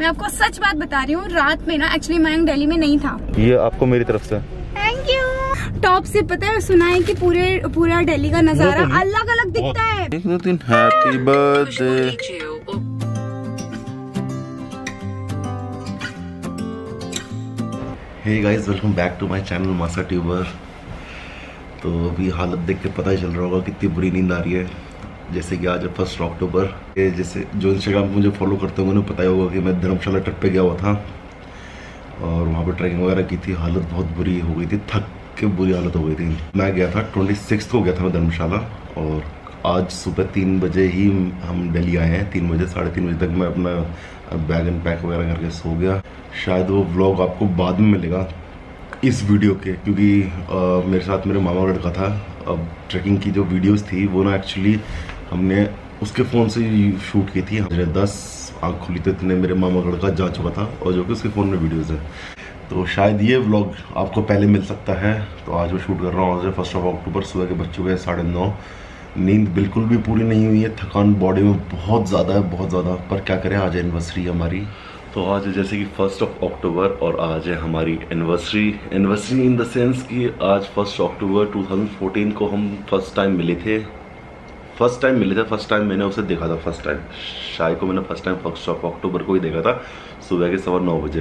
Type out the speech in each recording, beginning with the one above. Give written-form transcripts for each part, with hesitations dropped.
मैं आपको सच बात बता रही हूँ, रात में ना एक्चुअली मयंक दिल्ली में नहीं था। ये आपको मेरी तरफ से थैंक यू। टॉप से पता है, सुना है कि पूरा दिल्ली का नजारा अलग अलग दिखता है। Happy birthday. Hey guys, welcome back to my channel मसाट्यूबर। तो अभी हालत देख के पता ही चल रहा होगा कितनी बुरी नींद आ रही है। जैसे कि आज 1 अक्टूबर, जैसे जो इंस्टाग्राम मुझे फॉलो करते होंगे उन्हें पता ही होगा कि मैं धर्मशाला ट्रिप पे गया हुआ था और वहाँ पे ट्रैकिंग वगैरह की थी। हालत बहुत बुरी हो गई थी, थक के बुरी हालत हो गई थी। मैं गया था 26 को गया था मैं धर्मशाला और आज सुबह 3 बजे ही हम दिल्ली आए हैं। 3 बजे 3:30 बजे तक मैं अपना बैग एंड पैक वगैरह करके सो गया। शायद वो व्लॉग आपको बाद में मिलेगा इस वीडियो के, क्योंकि मेरे साथ मेरे मामा का लड़का था। अब ट्रैकिंग की जो वीडियोस थी वो ना एक्चुअली हमने उसके फ़ोन से शूट की थी। मेरे 10 आँख खुली तो इतने मेरे मामा का लड़का जा चुका था और जो कि उसके फ़ोन में वीडियोस है। तो शायद ये व्लॉग आपको पहले मिल सकता है। तो आज मैं शूट कर रहा हूँ 1 अक्टूबर। सुबह के बज चुके हैं 9:30। नींद बिल्कुल भी पूरी नहीं हुई है, थकान बॉडी में बहुत ज़्यादा है, बहुत ज़्यादा। पर क्या करें, आज एनिवर्सरी हमारी। तो आज जैसे कि 1 अक्टूबर और आज है हमारी एनिवर्सरी इन द सेंस कि आज 1 अक्टूबर 2014 को हम फर्स्ट टाइम मिले थे। फर्स्ट टाइम मैंने उसे देखा था, फर्स्ट टाइम शाय को मैंने फर्स्ट टाइम 1 अक्टूबर को ही देखा था सुबह के 9:15 बजे।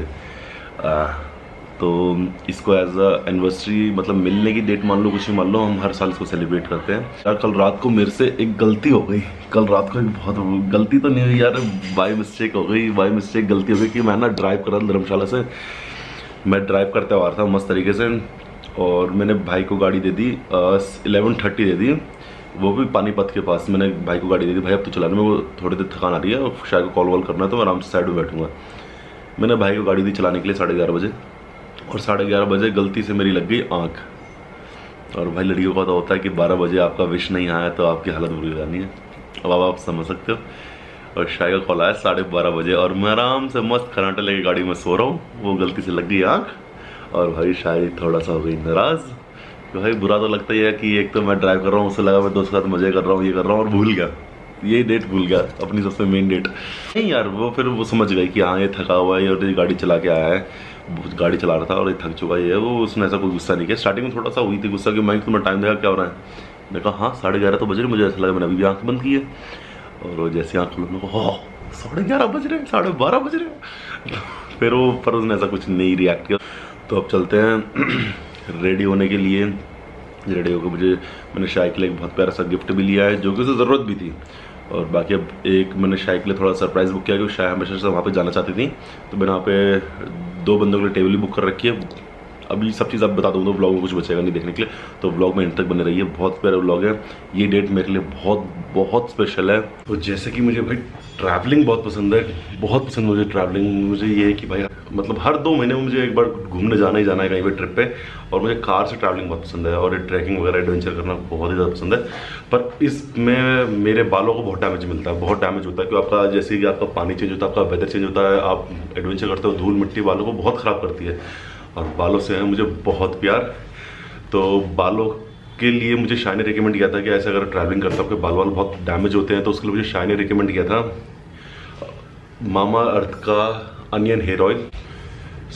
तो इसको एज अ एनिवर्सरी मतलब मिलने की डेट मान लो, कुछ भी मान लो, हम हर साल इसको सेलिब्रेट करते हैं। यार कल रात को मेरे से एक गलती हो गई। कल रात को एक बहुत गलती तो नहीं हुई यार, बाय मिस्टेक गलती हो गई कि मैं ना ड्राइव कर रहा था धर्मशाला से। मैं ड्राइव करते हुआ था मस्त तरीके से और मैंने भाई को गाड़ी दे दी। 11:30 दे दी, वो भी पानीपत के पास। मैंने भाई को गाड़ी दे दी, भाई अब तो चलाने में वो थोड़ी देर थकान आ रही है और शायद को कॉल वॉल करना है तो मैं आराम से साइड में बैठूंगा। मैंने भाई को गाड़ी दी चलाने के लिए 11:30 बजे और 11:30 बजे गलती से मेरी लग गई आँख। और भाई लड़कियों का तो होता है कि 12 बजे आपका विश नहीं आया तो आपकी हालत बुरी हो जानी है। अब आप समझ सकते हो। और शायद का कॉल आया 12:30 बजे और मैं आराम से मस्त खराटा लेके गाड़ी में सो रहा हूँ। वो गलती से लग गई आँख और भाई शायद थोड़ा सा हो गई नाराज़। तो भाई बुरा तो लगता ही है कि एक तो मैं ड्राइव कर रहा हूँ, उससे लगा मैं दोस्त के साथ मजे कर रहा हूँ, ये कर रहा हूँ और भूल गया, ये डेट भूल गया अपनी सबसे मेन डेट। नहीं यार, वो फिर वो समझ गई कि हाँ ये थका हुआ है और ये गाड़ी चला के आया है, गाड़ी चला रहा था और ये थक चुका है। वो उसने ऐसा कोई गुस्सा नहीं किया। स्टार्टिंग में थोड़ा सा हुई थी गुस्सा कि माइक तुम्हें टाइम देखा क्या हो रहा है। मैंने कहा हाँ 11:30 तो बज रहे। मुझे ऐसा लगा मैंने अभी भी आँख बंद की है और जैसे आँख खुली मैंने कहा 11:30 बज रहे, 12:30 बज रहे। फिर वो पर उसने ऐसा कुछ नहीं रिएक्ट किया। तो अब चलते हैं रेडी होने के लिए। रेडी होकर मैंने शाय के लिए एक बहुत प्यारा सा गिफ्ट भी लिया है जो कि उसे ज़रूरत भी थी। और बाकी अब एक मैंने शाय के लिए थोड़ा सरप्राइज़ बुक किया क्योंकि शाय हमेशा से वहाँ पे जाना चाहती थी। तो मैंने वहाँ पे 2 बंदों के लिए टेबल भी बुक कर रखी है। अभी सब चीज़ आप बता दूँ तो व्लॉग में कुछ बचेगा नहीं देखने के लिए, तो व्लॉग में एंड तक बने रहिए। बहुत प्यारा व्लॉग है। ये डेट मेरे लिए बहुत बहुत स्पेशल है। तो जैसे कि मुझे भाई ट्रैवलिंग बहुत पसंद है, बहुत पसंद मुझे ट्रैवलिंग। मुझे ये है कि भाई मतलब हर 2 महीने में मुझे एक बार घूमने जाना ही जाना है कहीं पर ट्रिप पे। और मुझे कार से ट्रैवलिंग बहुत पसंद है और ट्रैकिंग वगैरह एडवेंचर करना बहुत ही ज़्यादा पसंद है। पर इसमें मेरे बालों को बहुत डैमेज मिलता है, बहुत डैमेज होता है। क्योंकि आपका जैसे कि आपका पानी चेंज होता है, आपका वेदर चेंज होता है, आप एडवेंचर करते हो, धूल मिट्टी बालों को बहुत ख़राब करती है। और बालों से है मुझे बहुत प्यार। तो बालों के लिए मुझे शाय ने रिकमेंड किया था कि ऐसे अगर ट्रैवलिंग करते हो आपके बाल बहुत डैमेज होते हैं तो उसके लिए मुझे शाय ने रिकमेंड किया था मामा अर्थ का onion hair oil.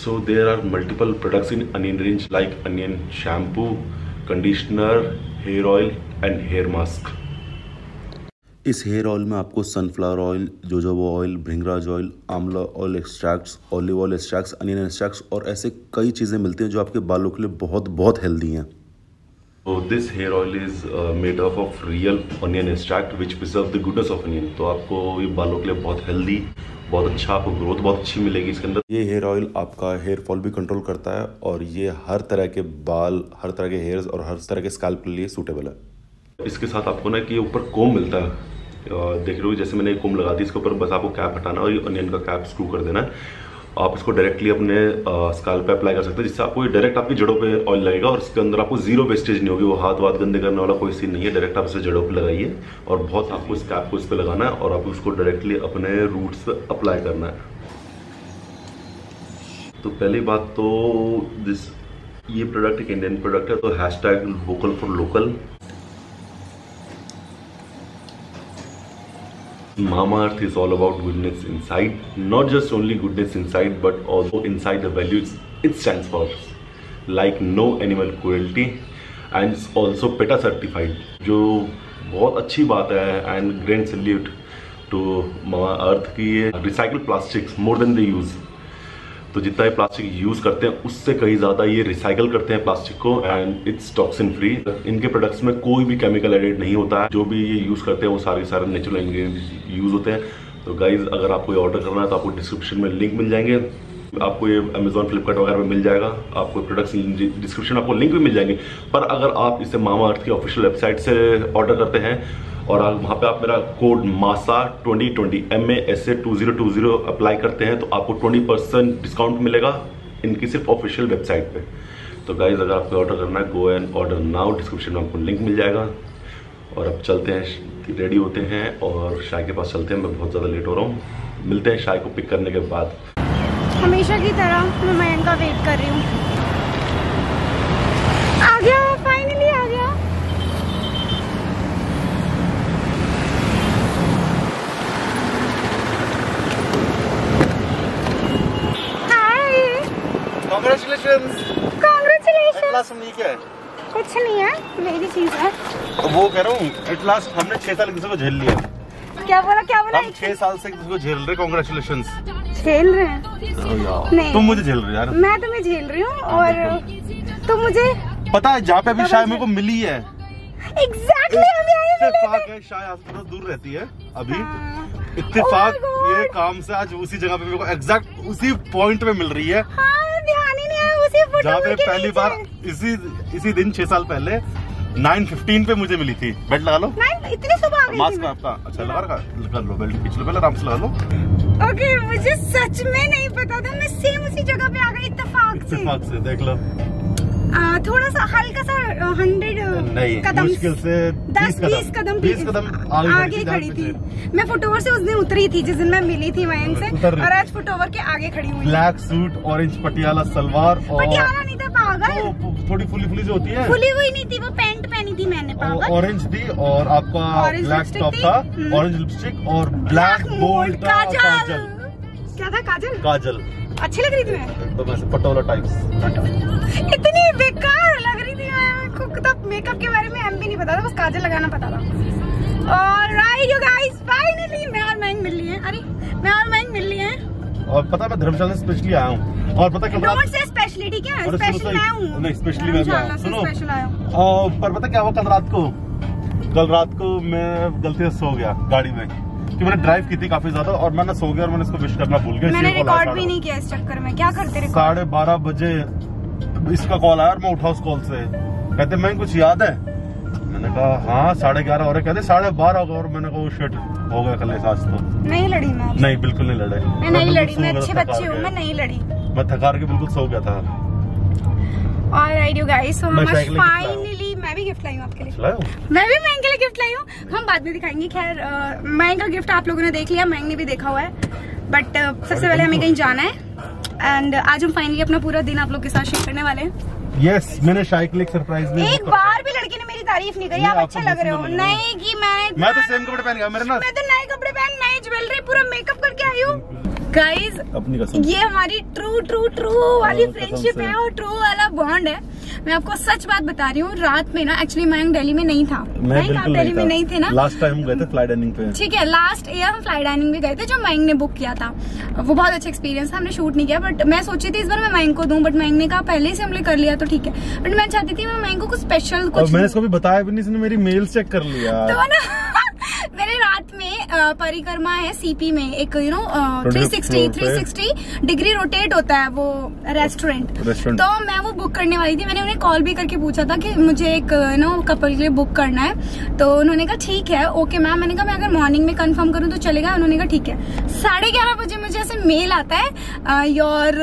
So there are multiple products in onion range like onion shampoo, conditioner, hair oil and hair mask. इस हेयर ऑयल में आपको sunflower oil, jojoba oil, bhringraj oil, amla oil extracts, olive oil extracts, onion extracts और ऐसे कई चीज़ें मिलती हैं जो आपके बालों के लिए बहुत बहुत हेल्दी हैं। तो this hair oil is made up of real onion extract which preserve the goodness of onion. तो आपको ये बालों के लिए बहुत हेल्दी, बहुत अच्छा, आपको ग्रोथ बहुत अच्छी मिलेगी इसके अंदर। ये हेयर ऑयल आपका हेयर फॉल भी कंट्रोल करता है और ये हर तरह के बाल, हर तरह के हेयर्स और हर तरह के स्कैल्प के लिए सूटेबल है। इसके साथ आपको ना कि ऊपर कोम मिलता है, देख रहे हो जैसे मैंने कोम लगा दी। इसके ऊपर बस आपको कैप हटाना और ये अनियन का कैप स्क्रू कर देना है। आप इसको डायरेक्टली अपने स्काल पे अप्लाई कर सकते हैं जिससे आपको ये डायरेक्ट आपकी जड़ों पे ऑयल लगेगा और इसके अंदर आपको जीरो वेस्टेज नहीं होगी। वो हाथ वाथ गंदे करने वाला कोई सीन नहीं है। डायरेक्ट आप इसे जड़ों पे लगाइए और बहुत आपको इस कैप को इस पर लगाना है और आपको उसको डायरेक्टली अपने रूट्स पे अप्लाई करना है। तो पहली बात तो ये प्रोडक्ट एक इंडियन प्रोडक्ट है तो hashtag vocal for local. Mama Earth is all about goodness inside, not just only goodness inside but also inside the values it stands for, like no animal cruelty and also PETA certified, जो बहुत अच्छी बात है. And grand salute to मामा अर्थ की ये recycle plastics more than they use. तो जितना ये प्लास्टिक यूज़ करते हैं उससे कहीं ज़्यादा ये रिसाइकल करते हैं प्लास्टिक को. And it's toxin free. इनके प्रोडक्ट्स में कोई भी केमिकल एडेड नहीं होता है. जो भी ये यूज़ करते हैं वो सारे सारे नेचुरल इंग्रेडिएंट्स यूज़ होते हैं. तो गाइज़ अगर आपको ये ऑर्डर करना है तो आपको डिस्क्रिप्शन में लिंक मिल जाएंगे. आपको ये अमेज़ॉन फ्लिपकार्ट वगैरह में मिल जाएगा. आपको प्रोडक्ट्स डिस्क्रिप्शन आपको लिंक भी मिल जाएंगे. पर अगर आप इसे मामा अर्थ की ऑफिशियल वेबसाइट से ऑर्डर करते हैं और वहाँ पे आप मेरा कोड मासा 2020 MASA 2020 अप्लाई करते हैं तो आपको 20% डिस्काउंट मिलेगा इनकी सिर्फ ऑफिशियल वेबसाइट पे. तो गाइज अगर आपको ऑर्डर करना है go and order now. Description में आपको लिंक मिल जाएगा. और अब चलते हैं, रेडी होते हैं और शाय के पास चलते हैं. मैं बहुत ज़्यादा लेट हो रहा हूँ. मिलते हैं शाय को पिक करने के बाद. हमेशा की तरह मैं मयंक का वेट कर रही हूँ. आ गया, फाइनली आ गया. Hi, congratulations. क्या है? कुछ नहीं है, मेरी चीज है. वो कह रहा हूँ एट लास्ट हमने 6 साल किसी को झेल लिया. क्या बोला? क्या बोला? हम 6 साल से किसी को झेल रहे. कॉन्ग्रेचुलेशंस. झेल रहे हैं? नहीं, तुम मुझे झेल रहे हो यार. मैं तुम्हें झेल रही हूँ. और तुम मुझे पता है जहाँ पे अभी शायद मेरे को मिली है. एग्जैक्टली इत्तेफाक है. शायद हॉस्पिटल दूर रहती है अभी. इत्तेफाक ये काम से आज उसी जगह पे मेरे को एग्जैक्ट उसी पॉइंट पे मिल रही है. ध्यान ही नहीं आया उसी फोटो जहाँ पे पहली बार इसी दिन 6 साल पहले 9:15 पे मुझे मिली थी. बेल्ट लगा लो. इतनी सुबह आ गई. मास्क आपका अच्छा लगा रखा? लगा लो बेल्ट. पिछले पहले आराम से लगा लो. ओके, मुझे सच में नहीं पता था. मैं सेम उसी जगह पे आ गई इत्तेफाक से. देख लो. थोड़ा सा हल्का सा 100 कदम मुश्किल से 20 कदम आगे खड़ी थी. मैं फुटओवर से उस दिन उतरी थी जिस दिन मैं मिली थी मयंक से. और आज फुटओवर के आगे खड़ी हुई. Black suit, orange Patiala salwar. Patiala नहीं था पागल. थोड़ी फुली जो होती है. फुली हुई नहीं थी वो. पैंट पहनी थी मैंने पागल. ऑरेंज थी और आपका ब्लैक टॉप था. ऑरेंज लिपस्टिक और ब्लैक बोल्ड काजल. क्या था? काजल. अच्छी लग रही थी मैं. तो वैसे पटोला टाइप्स. इतनी बेकार लग रही थी मैं. को तब मेकअप के बारे में हम भी नहीं पता था. बस काजल लगाना पता था. ऑलराइट यू गाइस, फाइनली मैं और मयंक मिल लिए. अरे मैं और मयंक मिल लिए हैं. और पता मैं धर्मशाला से स्पेशली आया हूं. और पता क्या डोंट से स्पेशली, ठीक है? स्पेशल आया हूं. नहीं स्पेशली मैं आया हूं. सुनो, स्पेशल आया हूं. पर पता क्या हुआ? कल रात को मैं गलती से सो गया गाड़ी में. कि मैंने ड्राइव की थी काफी ज्यादा और मैं ना सो गया और मैंने इसको विश करना भूल गया. मैंने रिकॉर्ड भी नहीं किया इस चक्कर में. क्या करते रहे? 12:30 बजे इसका कॉल आया और मैं उठा उस कॉल से. कहते मैं कुछ याद है? मैंने कहा हाँ 11:30 हो रहे. कहते 12:30 और मैंने कहा शिट हो गया. कल एहसास तो नहीं लड़ी मैं. नहीं बिल्कुल नहीं लड़े. मैं नहीं लड़ी. मैं अच्छी बच्ची हूँ. मैं नहीं लड़ी. मैं थका के बिल्कुल सो गया था. Alright you guys, so finally मैं भी गिफ्ट लाई हूँ आपके लिए. मैं भी मयंक के लिए गिफ्ट लाई हूँ. हम बाद में दिखाएंगे. खैर मयंक का गिफ्ट आप लोगों ने देख लिया. मयंक ने भी देखा हुआ है. बट सबसे पहले हमें कहीं जाना है. एंड आज हम फाइनली अपना पूरा दिन आप लोग के साथ शेयर करने वाले हैं. Yes, मैंने शाय के लिए सरप्राइज भी एक बार भी लड़की ने मेरी तारीफ नहीं करी. आप अच्छे लग रहे हो. नहीं कि मैं तो सेम कपड़े पहन गया. मेरे ना मैं तो नए कपड़े पहन, नई ज्वेलरी, पूरा मेकअप करके आई हूँ. गाइज ये हमारी ट्रू ट्रू ट्रू वाली फ्रेंडशिप है और ट्रू वाला बॉन्ड है. मैं आपको सच बात बता रही हूँ. रात में ना एक्चुअली मयंक दिल्ली में नहीं था. आप दिल्ली में नहीं थे ना लास्ट टाइम गए थे स्काई डाइनिंग पे. ठीक है, लास्ट ईयर हम स्काई डाइनिंग में गए थे जो मयंक ने बुक किया था. वो बहुत अच्छा एक्सपीरियंस था. हमने शूट नहीं किया. बट मैं सोची थी इस बार मैं मयंक को दूं. बट मयंक ने कहा पहले से हमने कर लिया तो ठीक है. बट मैं चाहती थी मैं मयंक को कुछ स्पेशल कुछ. मैंने इसको भी बताया भी नहीं. इसने मेरी मेल चेक कर लिया. तो ना मेरे रात में परिक्रमा है सीपी में एक यू नो 360 डिग्री रोटेट होता है वो रेस्टोरेंट. तो मैं वो बुक करने वाली थी. मैंने उन्हें कॉल भी करके पूछा था कि मुझे एक यू नो कपल के लिए बुक करना है. तो उन्होंने कहा ठीक है ओके मैम. मैंने कहा मैं अगर मॉर्निंग में कंफर्म करूँ तो चलेगा? उन्होंने कहा ठीक है. 11:30 बजे मुझे ऐसे मेल आता है योर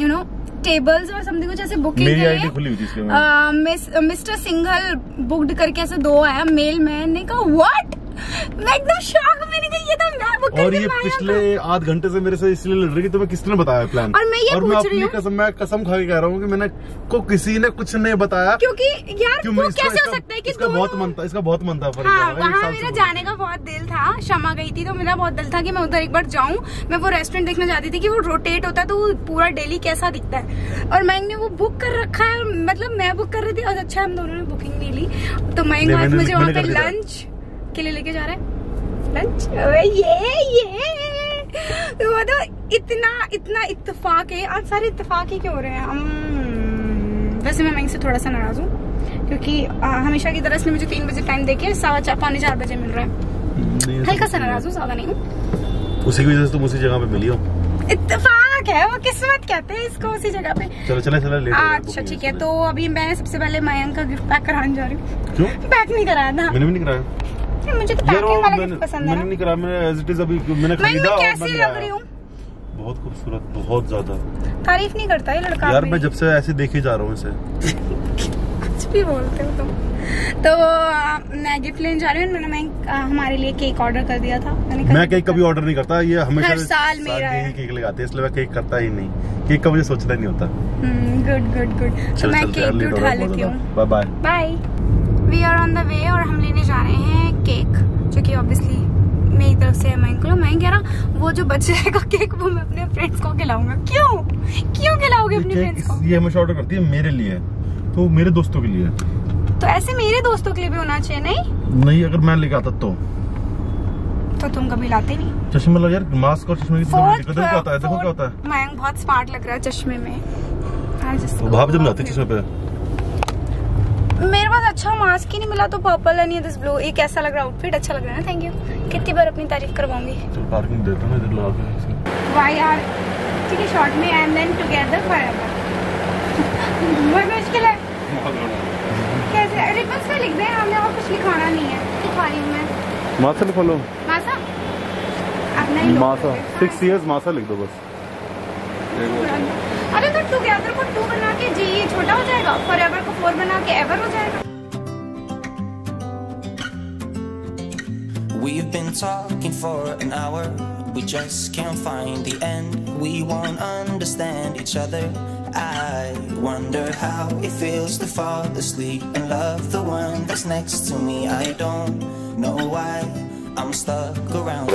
यू नो टेबल्स और समथिंग कुछ ऐसे बुकिंग मेरी आईडी खुली हुई थी इसलिए मिस्टर सिंघल बुक्ड करके ऐसे 2 आया मेल. मैंने कहा व्हाट मैं एकदम शॉक में निकली, ये तो मैं बुक करके और ये पिछले आध घंटे से मेरे से इसलिए लड़ रही कि तुम्हें किसने बताया प्लान। और मैं ये पूछ रही हूँ, मैं कसम खा के कह रहा हूँ कि मैंने को किसी ने कुछ नहीं बताया, क्योंकि यार वो कैसे हो सकता है कि इसका बहुत मन था। वहाँ मेरा जाने का बहुत दिल था, क्षमा गई थी तो मेरा बहुत दिल था कि मैं उधर एक बार जाऊँ। मैं वो रेस्टोरेंट देखना चाहती थी कि वो रोटेट होता है तो वो पूरा डेली कैसा दिखता है, और मयंक ने वो बुक कर रखा है, मतलब मैं बुक कर रही थी और अच्छा हम दोनों ने बुकिंग नहीं ली। तो मयंक आज मुझे वहाँ पे लंच के लिए लेके जा रहा है, लंच। ये वो तो इतना इत्तेफाक है, आज सारे इत्तेफाक ही क्यों हो रहे हैं हम। वैसे मैं मयंक से थोड़ा सा नाराज हूँ क्योंकि हमेशा की तरह इसने मुझे 3 बजे टाइम देके 4:30 बजे मिल रहा है। हल्का सा नाराज हूँ, ज्यादा नहीं हूँ। उसी की वजह से तुम उसी जगह पे मिली हो, इत्तेफाक है, वो किस्मत कहते हैं इसको, उसी जगह पे। चलो चलो लेट। अच्छा ठीक है, तो अभी मैं सबसे पहले मयंक का गिफ्ट पैक कराने जा रही हूँ। क्यों पैक नहीं कराया था? मैंने भी नहीं कराया, मुझे तो पैकिंग वाला गिफ्ट पसंद है। मैंने नहीं करा, मैंने एज इट इज अभी मैंने खरीदा। कैसी लग रही हूँ? बहुत खूबसूरत, बहुत ज्यादा। तारीफ नहीं करता ये लड़का यार, मैं जब से ऐसे देखे जा रहा हूँ इसे। कुछ भी बोलते हो तुम। तो मैं गिफ्ट लेने जा रही हूँ। मैंने हमारे लिए केक ऑर्डर कर दिया था। मैं केक कभी ऑर्डर नहीं करता, ये हमेशा हर साल मेरा है, केक लगाते हैं, इसलिए मैं केक करता ही नहीं। केक का मुझे सोचता ही नहीं होता। Good good good. मैं केक उठा लेती हूँ, bye bye bye. We are on the way और हम लेने जा रहे हैं केक, जो कि ऑब्वियसली मेरी तरफ से है मयंक को। मैं कह रहा वो जो बच जाएगा केक वो मैं अपने फ्रेंड्स को खिलाऊंगा। क्यों खिलाओगे अपने फ्रेंड्स को? ये हमेशा ऑर्डर करती है मेरे लिए, तो मेरे दोस्तों के लिए, तो ऐसे मेरे दोस्तों के लिए भी होना चाहिए। नहीं नहीं, अगर मैं लेके आता तो तुम कभी लाते नहीं। चश्मा लगा यार, मास्क और चश्मे की दिक्कत होता है। देखो क्या होता है, मयंक बहुत स्मार्ट लग रहा है चश्मे में। भाप जम जाती है चश्मे पे। मेरे पास अच्छा मास्क ही नहीं मिला, तो पर्पल एंड दिस ब्लू एक ऐसा लग रहा आउटफिट, अच्छा लग रहा है ना। थैंक यू, कितनी बार अपनी तारीफ करवाऊंगी। तो पार्किंग देता हूं इधर लगा के। वाई यार ठीक है, शॉर्ट में एंड देन टुगेदर फॉरएवर। बहुत मुश्किल है कैसे रिक्वेस्ट पे लिख दे, हमने और कुछ लिखाना नहीं है। लिखवा रही हूं मैं, मासा लिख लो। मासा अपना ही मासा 6 इयर्स मासा लिख दो बस। अरे तो टुगेदर को 2 बना के जी छोटा हो जाएगा, फॉरएवर को 4 बना के एवर हो जाएगा। We've been talking for an hour, we just can't find the end. We won't understand each other. I wonder how it feels to fall asleep and love the one that's next to me. I don't know why I'm stuck around.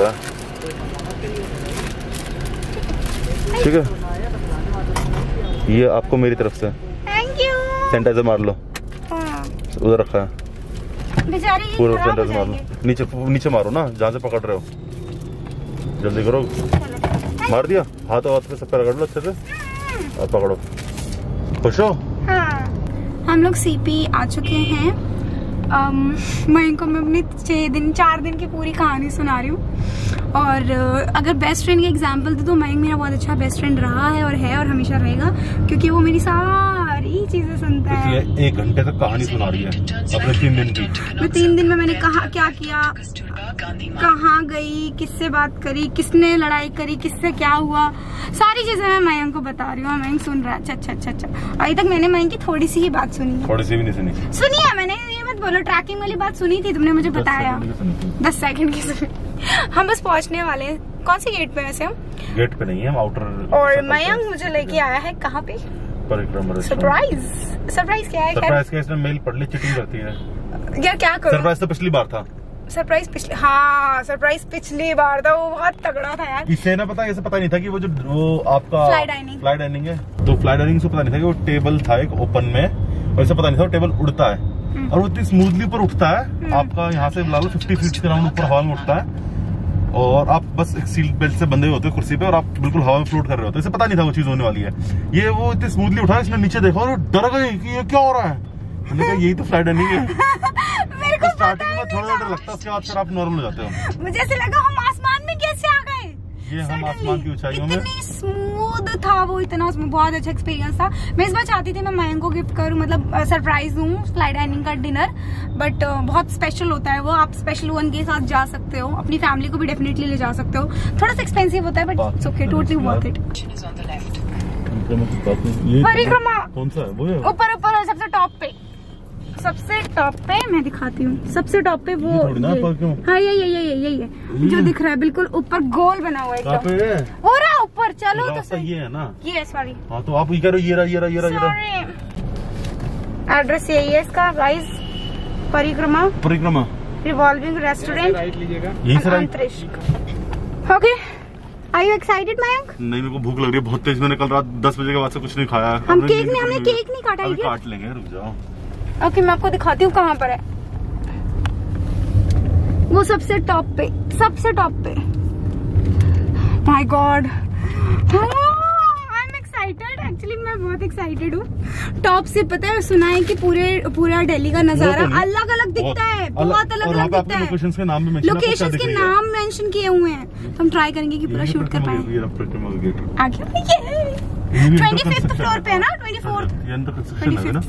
ठीक है, ये आपको मेरी तरफ से thank you. Sanitiser मार लो। हाँ। उधर रखा है बेचारी, पूरा सैनिटाइजर मार लो। नीचे मारो ना, जहाँ से पकड़ रहे हो, जल्दी करो। मार दिया, हाथ पे सब पकड़ लो अच्छे से और पकड़ो। खुश हो? हाँ। हम लोग सीपी आ चुके हैं। मयंक को मैं अपनी 4 दिन की पूरी कहानी सुना रही हूँ। और अगर बेस्ट फ्रेंड की एग्जांपल दे तो मयंक मेरा बहुत अच्छा बेस्ट फ्रेंड रहा है और हमेशा रहेगा, क्योंकि वो मेरी सारी चीजें सुनता है। एक घंटे तक कहानी सुना रही है अपने 3 दिन की। मैं 3 दिन में मैंने कहा क्या किया, कहाँ गई, किससे बात करी, किसने लड़ाई करी, किससे क्या हुआ, सारी चीजें मैं मयंक को बता रही हूँ। मयंक सुन रहा है, अच्छा। अभी तक मैंने मयंक की थोड़ी सी ही बात सुनी, थोड़ी सी भी नहीं सुनी। सुनिए, मैंने ये मत बोलो ट्रैकिंग वाली बात सुनी थी, तुमने मुझे बताया 10 सेकंड की सुनी। हम बस पहुँचने वाले हैं। कौन से गेट पे? वैसे हम गेट पे नहीं है, हम आउटर। और मयंक मुझे लेके आया है कहाँ पे? सरप्राइज क्या है? सरप्राइज का इसमें मेल पढ़ ली, चिटिंग करती है यार, क्या करूं। सरप्राइज तो पिछली बार था। सरप्राइज पिछले, हाँ सरप्राइज पिछली बार था, वो बहुत तगड़ा था यार। इससे ना पता, ऐसे पता नहीं था कि वो जो वो आपका स्काई डाइनिंग है, तो स्काई डाइनिंग से पता नहीं था कि वो टेबल था एक ओपन में, और ऐसे पता नहीं था वो टेबल उड़ता है, और वो इतनी स्मूथली ऊपर उठता है आपका, यहाँ से ला लो 50 फीट के राउंड ऊपर हवा में उठता है, और आप बस एक सीट बेल्ट से बंधे होते हो कुर्सी पे, और आप बिल्कुल हवा में फ्लोट कर रहे होते हो। इसे पता नहीं था वो चीज होने वाली है। ये वो इतनी स्मूथली उठा, इसने नीचे देखा और डर गई कि ये क्या हो रहा है। मैंने कहा यही तो स्काई डाइनिंग है। तो स्टार्टिंग में थोड़ा डर लगता है, उसके बाद फिर आप नॉर्मल हो जाते हो। मुझे ऐसे लगा हम आसमान में कैसे आ गए, ये हम आसमान की ऊंचाइयों में। इतनी स्मूथ था वो, इतना उसमें बहुत अच्छा एक्सपीरियंस था। मैं इस बार चाहती थी मैं मयंक को गिफ्ट करूं, मतलब सरप्राइज दूं स्काई डाइनिंग का डिनर, बट बहुत स्पेशल होता है वो। आप स्पेशल वन के साथ जा सकते हो, अपनी फैमिली को भी डेफिनेटली ले जा सकते हो। थोड़ा सा एक्सपेंसिव होता है but it's okay, totally worth it. Parikrama कौन सा है? वो ऊपर ऊपर सबसे टॉप पे सबसे टॉप पे मैं दिखाती हूँ, सबसे टॉप पे वो हाँ यही है जो दिख रहा है, बिल्कुल ऊपर गोल बना हुआ है हो रहा ऊपर। चलो तो सही है ना, ये सॉरी हाँ तो आप ये करो, ये एड्रेस यही है इसका guys, Parikrama revolving restaurant Antariksh. Okay, are you excited Mayank? नहीं मेरे को भूख लग रही है बहुत तेज, मैंने कल रात 10 बजे के बाद से कुछ नहीं खाया। हमने केक नहीं काटा, काट लेंगे रुक जाओ। ओके, मैं आपको दिखाती हूँ कहाँ पर है वो, सबसे टॉप पे, सबसे टॉप पे। My god I am excited, actually मैं बहुत एक्साइटेड हूँ। टॉप से पता है, सुना है कि पूरा दिल्ली का नजारा अलग अलग दिखता है, बहुत अलग अलग दिखता है। लोकेशंस के नाम मेंशन किए हुए हैं, हम ट्राई करेंगे कि पूरा शूट कर पाए। 25th फ्लोर पे है ना, 24th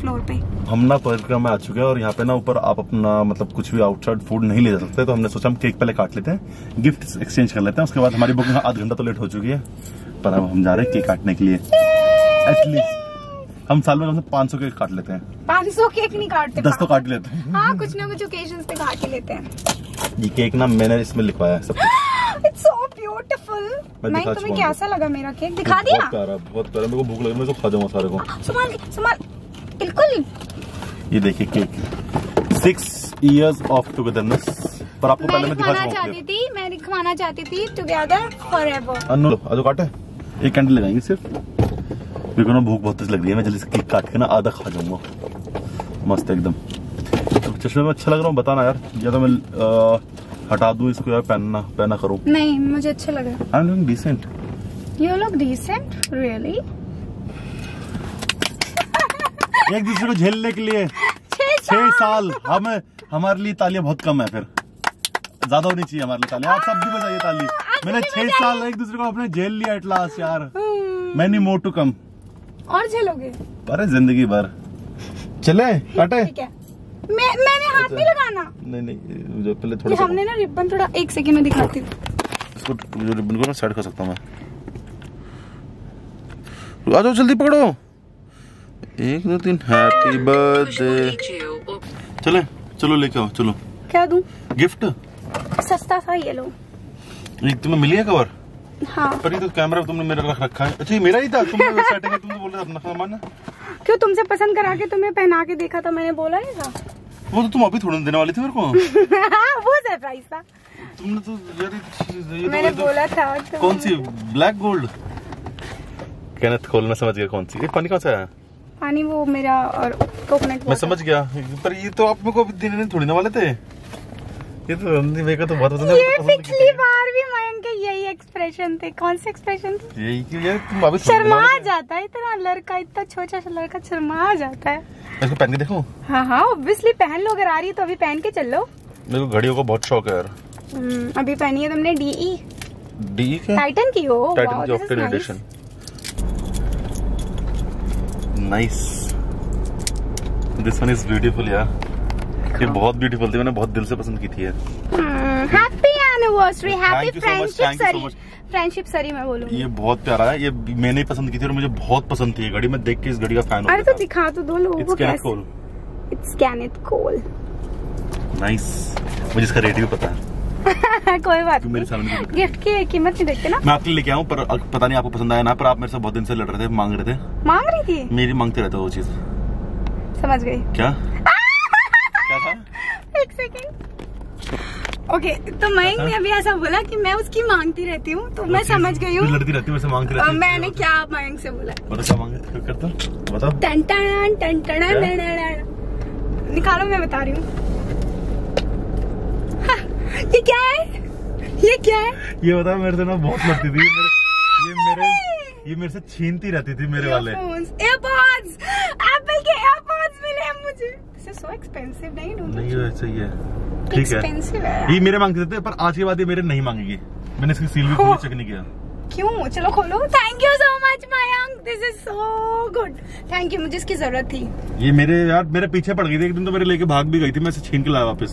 फ्लोर पे हम ना परिक्रमा में आ चुके हैं। और यहाँ पे ना ऊपर आप अपना मतलब कुछ भी आउटसाइड फूड नहीं ले जा सकते, तो हमने सोचा हम केक पहले काट लेते हैं, गिफ्ट एक्सचेंज कर लेते हैं। उसके बाद हमारी बुकिंग आधा घंटा तो लेट हो चुकी है, पर अब हम जा रहे हैं केक काटने के लिए। एटलीस्ट हम साल में 500 केक काट लेते हैं। 500 केक नहीं काटते, 10 तो काट लेते हैं। हाँ, कुछ ना कुछ ओकेजन पे काट ही लेते हैं। ये केक ना मैंने इसमें लिखवाया है सब कुछ। मैं तुम्हें कैसा लगा मेरा केक? दिखा दिया? बहुत प्यारा, मेरे को भूख लग रही है, मैं खा जाऊंगा सारे को। संभाल बिल्कुल। ये देखिए केक, 6 years of togetherness। पर आपको पहले मैं दिखाना चाहती थी, मैं दिखाना चाहती थी टुगेदर फॉरएवर। अनु लो, आजो काटे, एक कैंडल लगाएंगे सिर्फ। मेरे को ना भूख बहुत तेज लग रही है, मैं जल्दी से केक काट के ना आधा खा जाऊंगा, मस्त एकदम। चश्मे में अच्छा लग रहा हूँ बताना यार, या तो मैं हटा दूं इसको यार, पहनना करो। नहीं मुझे अच्छा लग रहा है। I am looking decent. You look decent really. एक दूसरे को झेलने के लिए 6 साल हमें, हमारे लिए तालियां बहुत कम है, फिर ज्यादा होनी चाहिए हमारे लिए तालियां। आप सब भी बजाइए ताली। मैंने 6 साल एक दूसरे को अपने झेल लिया एट लास्ट यार, मैनी मोर टू कम। और झेलोगे अरे जिंदगी भर। चले काटे, मैंने हाथ नहीं लगाना। नहीं जो पहले थोड़ा हमने ना रिबन थोड़ा, एक सेकंड में दिखाती हूँ इसको, जो रिबन को ना साइड कर सकता हूँ मैं। आ जाओ जल्दी पकड़ो, 1 2 3 हैप्पी बर्थडे। चले चलो लेके आओ। चलो क्या दूँ गिफ्ट? सस्ता था ये लो, एक तुम्हें मिली है कवर। हाँ पर ये तो कैमरा तुमने मेरा रख रखा है। अच्छा ये मेरा ही था, तुम तो बोल रहे अपना सामान क्यों, तुमसे पसंद करा के तुम्हें पहना के देखा था मैंने, बोला ये था वो, तो तुम अभी थोड़ा देने वाली थी मेरे को। वो सरप्राइज था, तुमने तो यार मैंने बोला था। कौन सी? Black gold. कैनेथ खोलना समझ गया कौन सी। पानी कौन सा है? पानी वो मेरा और कोकोनट। मैं समझ गया, पर ये तो आप मेरे को अभी देने थोड़ी ना वाले थे। ये तो रणदीप का तो बहुत पसंद है। ये पिछली बार भी मयंक के यही एक्सप्रेशन थे। कौन से एक्सप्रेशन थे? यही कि यार तुम अभी शर्मा जाता है, इतना लड़का, इतना छोटा सा लड़का शर्मा जाता है। इसको पहन के देखो। हाँ हाँ ऑब्वियसली पहन लो, अगर आ रही है तो अभी पहन के चल लो। मेरे को घड़ियों का बहुत शौक है यार। अभी पहनी है तुमने DE टाइटन की हो, टाइटन की octane edition. Nice, this one is beautiful यार, ये बहुत ब्यूटीफुल थी, मैंने बहुत दिल से पसंद की थी। हैप्पी एनिवर्सरी, हैप्पी फ्रेंडशिप सरी मैं बोलूंगी। ये बहुत प्यारा है, ये मैंने पसंद की थी और मुझे बहुत पसंद थी ये घड़ी। मैं देख के इस घड़ी का फैन हूं। अरे तो दिखा तो दो लोगों को। It's Kenneth Cole. नाइस, मुझे इसका रेट भी पता है। कोई बात नहीं, गिफ्ट की कीमत नहीं देखते ना। मैं आपके लिए लेके आऊँ, पर पता नहीं आपको पसंद आया ना। पर आप मेरे से बहुत दिन से लड़ रहे थे, मांग रहे थे, मांग रही थी मेरी, मांगते रहते वो चीज। समझ गई क्या? एक सेकंड। ओके तो मयंक ने अभी ऐसा बोला कि मैं उसकी मांगती रहती हूँ, तो मैं समझ गई हूँ लड़ती रहती हूँ, मांगती रहती हूँ। मैंने क्या मयंक से बोला? बता क्या मांगे करता, बताओ। टन टन टन टन निकालो, मैं बता रही हूँ। ये क्या है? ये क्या है? ये बताओ, मेरे से ना बहुत लड़ती थी ये मेरे से छीनती रहती थी मेरे वाले एयरपॉड्स। एप्पल के एयरपॉड्स मिले मुझे, सो एक्सपेंसिव नहीं है। ठीक है, ये मेरे मांगते थे, पर आज के बाद ये मेरे नहीं मांगेगी। मैंने इसकी सील भी खोल चेक नहीं किया। क्यों? चलो खोलो। Thank you so much Mayank, this is so good. Thank you, मुझे इसकी जरूरत थी। ये मेरे यार मेरे पीछे पड़ गई थी एक दिन, तो मेरे लेके भाग भी गई थी। मैं इसे छीन के लाया वापस,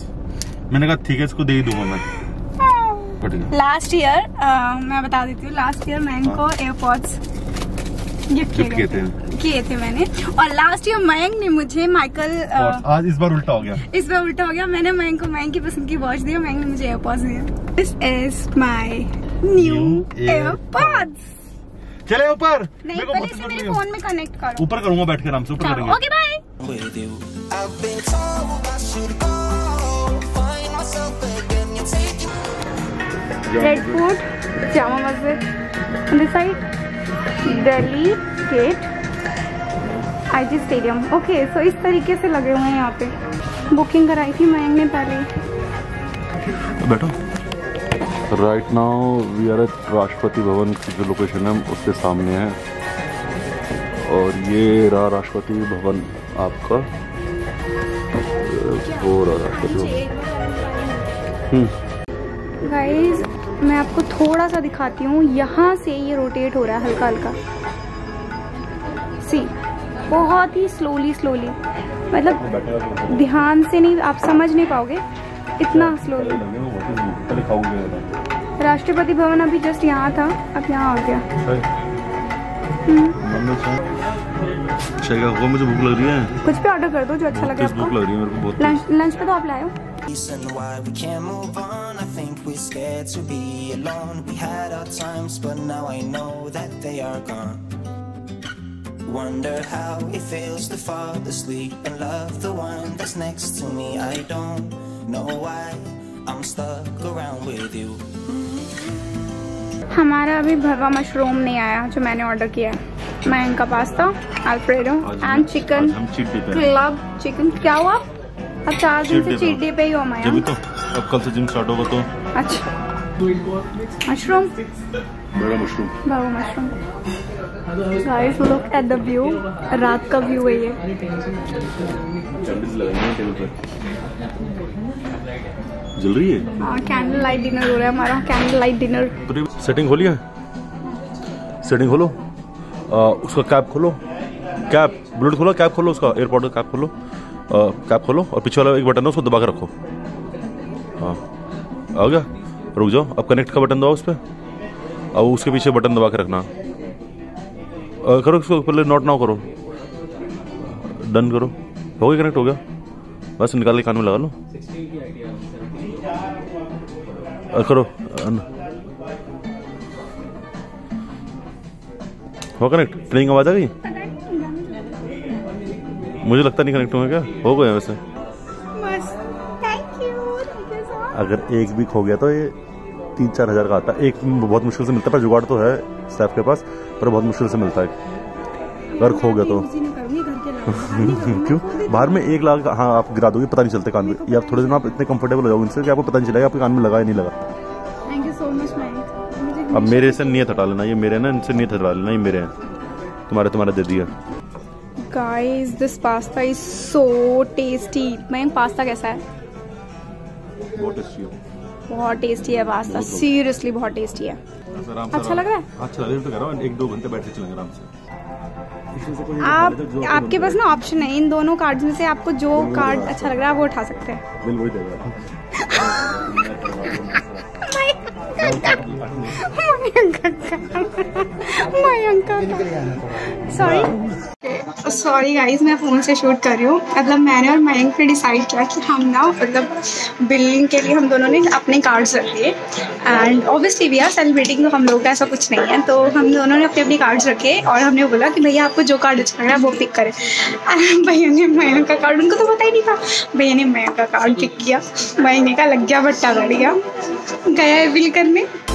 मैंने कहा ठीक है इसको दे ही दूंगा मैं। लास्ट ईयर मैं बता देती हूँ, लास्ट ईयर मयंक को एयरपॉड्स गिफ्ट किए थे मैंने। और लास्ट ईयर मयंक ने मुझे माइकल, आज इस बार उल्टा हो गया। मैंने मयंक को मयंक की पसंद की वॉच दिया, मयंक ने मुझे एयरपॉड्स दिए। This is my new AirPods. चले ऊपर, नहीं पहले इसे मेरे फोन में कनेक्ट करो। ऊपर करूंगा बैठ के आराम से, ऊपर करेंगे। Okay bye. Red fort Jama Masjid this side Delhi gate IG stadium. Okay so इस तरीके से लगे हुए हैं यहाँ पे। बुकिंग कराई थी मयंक ने पहले। बैठो। Right now we are at Rashtrapati Bhavan की जो लोकेशन है उसके सामने है, और ये रहा राष्ट्रपति भवन आपका, वो रहा राष्ट्रपति भवन। गाइस मैं आपको थोड़ा सा दिखाती हूँ, यहाँ से ये रोटेट हो रहा है हल्का हल्का, सी बहुत ही स्लोली, मतलब ध्यान से नहीं, आप समझ नहीं पाओगे इतना स्लोली। राष्ट्रपति भवन अभी जस्ट यहाँ था, अब यहाँ आ गया। मुझे भूख लग रही है, कुछ भी ऑर्डर कर दो जो अच्छा लगे आपको। लंच पे तो आप लाए हो। Wonder how it feels to fall asleep and love the one that's next to me. I don't know why I'm stuck around with you. हमारा अभी भरवा मशरूम नहीं आया जो मैंने ऑर्डर किया है। मयंक का pasta alfredo and chicken club chicken. क्या हुआ? अब 4 दिन से चीट डे पे ही हो मयंक। अब कल से जिम स्टार्ट होगा तो। अच्छा मशरूम, भरवा mushroom. Guys, look at the view. रात का व्यू है ये। जल रही है। हाँ कैंडल लाइट डिनर हो रहा है हमारा, कैंडल लाइट डिनर। सेटिंग खोली है, सेटिंग खोलो, उसका कैप खोलो, कैप ब्लूटूथ खोलो, कैप खोलो उसका, एयरपोर्ट का कैप खोलो, और पीछे वाला एक बटन है उसको दबा के रखो। हाँ आ गया, रुक जाओ। अब कनेक्ट का बटन दबाओ उस पर, अब उसके पीछे बटन दबा के रखना। करो इसको पहले, नोट नाउ करो, डन करो। हो गया, कनेक्ट हो गया, बस निकाल के कान में लगा लो। करो, हो कनेक्ट। ट्रेनिंग आवाज आ गई, मुझे लगता नहीं कनेक्ट हुआ। क्या हो गया वैसे? अगर एक भी खो गया तो ये 3-4 हज़ार का आता है। एक बहुत मुश्किल से मिलता है, जुगाड़ तो है स्टाफ के पास, पर बहुत मुश्किल से मिलता है। अगर खो गया तो क्यों बाहर में 1 लाख हाँ आप गिरा दोगे, पता नहीं चलते कान में। या थोड़े दिन आप इतने कंफर्टेबल हो जाओगे इनसे कि आपको पता नहीं चलेगा आपके कान में लगा या नहीं लगा। Thank you so much. अब मेरे से नहीं हटा लेना, ये मेरे ना, इनसे नहीं हटा लेना, ये मेरे हैं, तुम्हारे दे दिया। Guys this pasta is so tasty. मैं पास्ता कैसा है? बहुत टेस्टी है पास्ता, सीरियसली बहुत टेस्टी है। अच्छा लग रहा है? अच्छा लग रहा है तो कह रहा हूं 1-2 घंटे बैठ के चलेंगे आराम से। आपके पास ना ऑप्शन है इन दोनों कार्ड्स में से, आपको जो कार्ड अच्छा लग रहा है आप वो उठा सकते हैं। बिल वही देगा। सॉरी गाइज मैं फ़ोन से शूट कर रही हूँ। मतलब मैंने और मयंक फिर डिसाइड किया कि हम ना मतलब बिलिंग के लिए हम दोनों ने अपने कार्ड्स रख लिए, and obviously we are celebrating, तो हम लोग का ऐसा कुछ नहीं है। तो हम दोनों ने अपने अपने कार्ड्स रखे और हमने बोला कि भैया आपको जो कार्ड अच्छा लग रहा है वो पिक करें। भैया ने मयंक का कार्ड, उनको तो पता ही नहीं था, भैया ने मयंक का कार्ड पिक किया। मयंक का लग गया भट्टा, बढ़ गया बिल करने।